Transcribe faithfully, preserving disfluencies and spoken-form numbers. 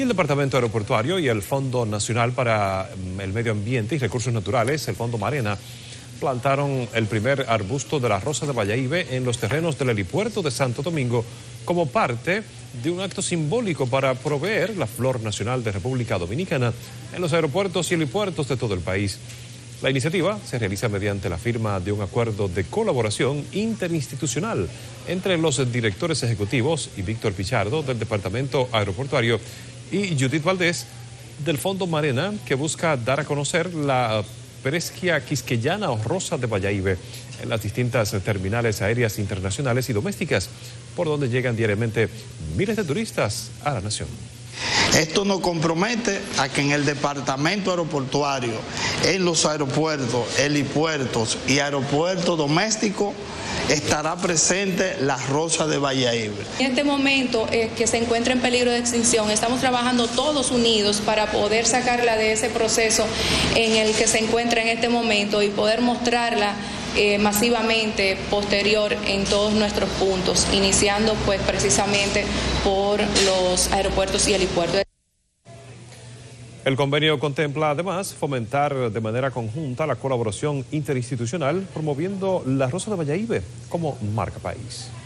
Y el Departamento Aeroportuario y el Fondo Nacional para el Medio Ambiente y Recursos Naturales, el Fondo Marena, plantaron el primer arbusto de la Rosa de Bayahíbe en los terrenos del Helipuerto de Santo Domingo como parte de un acto simbólico para proveer la flor nacional de República Dominicana en los aeropuertos y helipuertos de todo el país. La iniciativa se realiza mediante la firma de un acuerdo de colaboración interinstitucional entre los directores ejecutivos y Víctor Pichardo del Departamento Aeroportuario y Judith Valdés del Fondo Marena, que busca dar a conocer la Presquia Quisqueyana o Rosa de Bayahíbe en las distintas terminales aéreas internacionales y domésticas, por donde llegan diariamente miles de turistas a la nación. Esto nos compromete a que en el departamento aeroportuario, en los aeropuertos, helipuertos y aeropuertos domésticos, estará presente la Rosa de Bayahíbe. En este momento eh, que se encuentra en peligro de extinción, estamos trabajando todos unidos para poder sacarla de ese proceso en el que se encuentra en este momento y poder mostrarla eh, masivamente posterior en todos nuestros puntos, iniciando pues precisamente por los aeropuertos y helipuertos. El convenio contempla además fomentar de manera conjunta la colaboración interinstitucional, promoviendo la Rosa de Bayahíbe como marca país.